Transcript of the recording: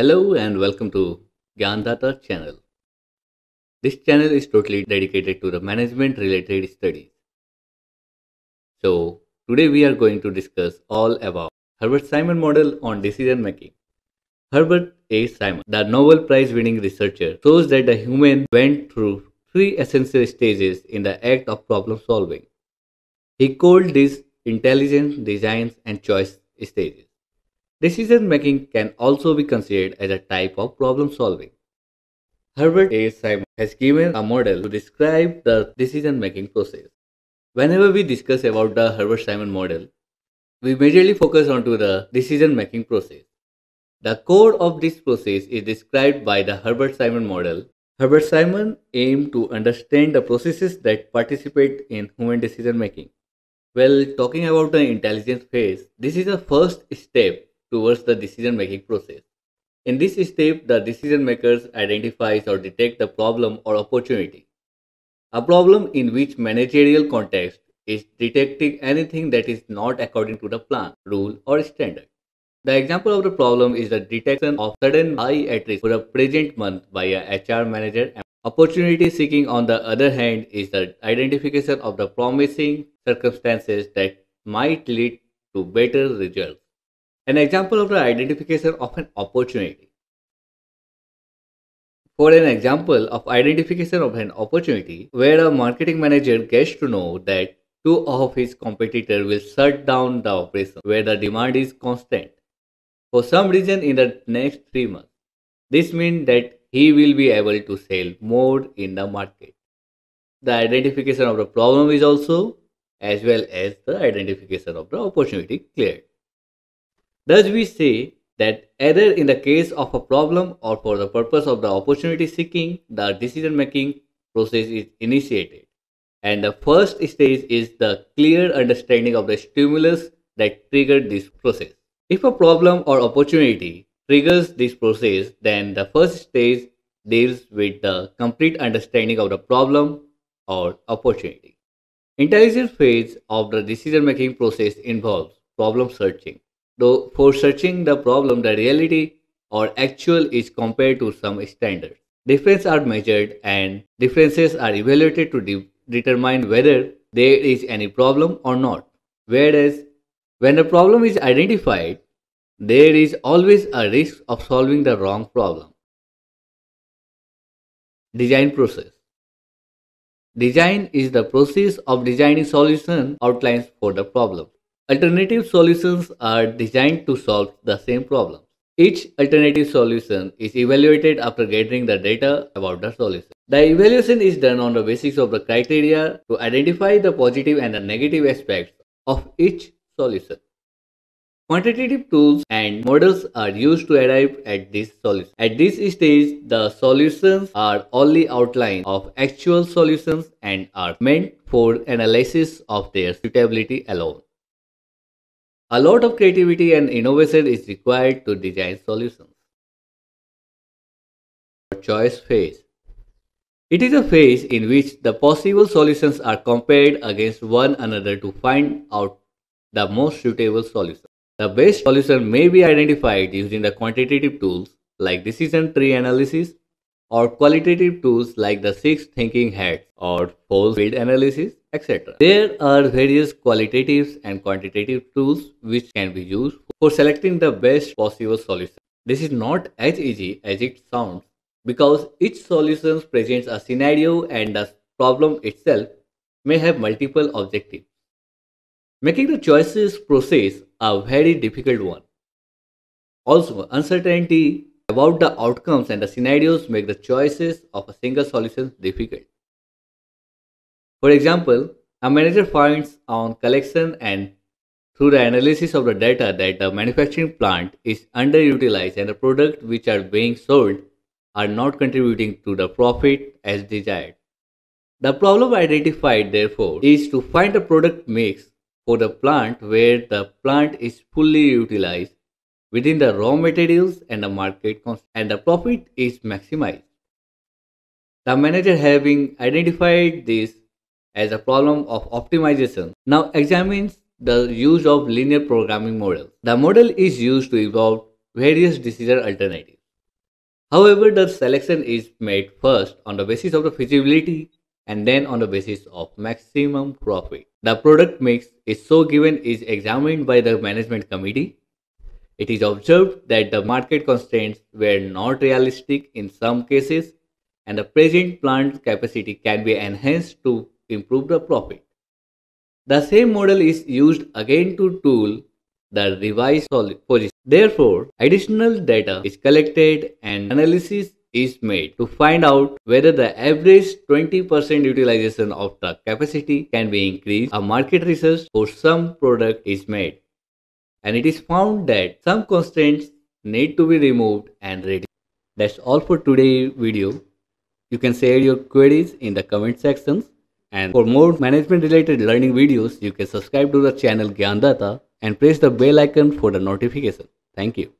Hello and welcome to Gyan Data channel. This channel is totally dedicated to the management related studies. So today we are going to discuss all about Herbert Simon model on decision making. Herbert A. Simon, the Nobel Prize winning researcher, shows that the human went through three essential stages in the act of problem solving. He called these intelligence, designs and choice stages. Decision making can also be considered as a type of problem solving. Herbert A. Simon has given a model to describe the decision making process. Whenever we discuss about the Herbert Simon model, we majorly focus on to the decision making process. The core of this process is described by the Herbert Simon model. Herbert Simon aimed to understand the processes that participate in human decision making. Well, talking about the intelligence phase, this is the first step towards the decision making process. In this step, the decision makers identifies or detect the problem or opportunity. A problem in which managerial context is detecting anything that is not according to the plan, rule or standard. The example of the problem is the detection of sudden high attrition for a present month by a HR manager. Opportunity seeking, on the other hand, is the identification of the promising circumstances that might lead to better results. An example of the identification of an opportunity. For an example of identification of an opportunity, where a marketing manager gets to know that two of his competitors will shut down the operation where the demand is constant for some reason in the next 3 months. This means that he will be able to sell more in the market. The identification of the problem is also as well as the identification of the opportunity cleared. Thus, we say that either in the case of a problem or for the purpose of the opportunity seeking, the decision-making process is initiated. And the first stage is the clear understanding of the stimulus that triggered this process. If a problem or opportunity triggers this process, then the first stage deals with the complete understanding of the problem or opportunity. Intelligence phase of the decision-making process involves problem searching. Though for searching the problem, the reality or actual is compared to some standards. Differences are measured and differences are evaluated to determine whether there is any problem or not. Whereas when a problem is identified, there is always a risk of solving the wrong problem. Design process. Design is the process of designing solution outlines for the problem. Alternative solutions are designed to solve the same problem. Each alternative solution is evaluated after gathering the data about the solution. The evaluation is done on the basis of the criteria to identify the positive and the negative aspects of each solution. Quantitative tools and models are used to arrive at this solution. At this stage, the solutions are only outlines of actual solutions and are meant for analysis of their suitability alone. A lot of creativity and innovation is required to design solutions. Choice phase. It is a phase in which the possible solutions are compared against one another to find out the most suitable solution. The best solution may be identified using the quantitative tools like decision tree analysis or qualitative tools like the six thinking hats or false field analysis, etc. There are various qualitative and quantitative tools which can be used for selecting the best possible solution. This is not as easy as it sounds because each solution presents a scenario and the problem itself may have multiple objectives, making the choices process a very difficult one. Also, uncertainty about the outcomes and the scenarios make the choices of a single solution difficult. For example, a manager finds on collection and through the analysis of the data that the manufacturing plant is underutilized and the products which are being sold are not contributing to the profit as desired. The problem identified, therefore, is to find a product mix for the plant where the plant is fully utilized within the raw materials and the market constraints, and the profit is maximized. The manager, having identified this as a problem of optimization, now examines the use of linear programming model. The model is used to evolve various decision alternatives. However, the selection is made first on the basis of the feasibility and then on the basis of maximum profit. The product mix is so given is examined by the management committee. It is observed that the market constraints were not realistic in some cases, and the present plant capacity can be enhanced to improve the profit. The same model is used again to tool the revised position. Therefore, additional data is collected and analysis is made to find out whether the average 20% utilization of the capacity can be increased. A market research for some product is made, and it is found that some constraints need to be removed and reduced. That's all for today's video. You can share your queries in the comment sections, and for more management related learning videos, you can subscribe to the channel Gyan Data and press the bell icon for the notification. Thank you.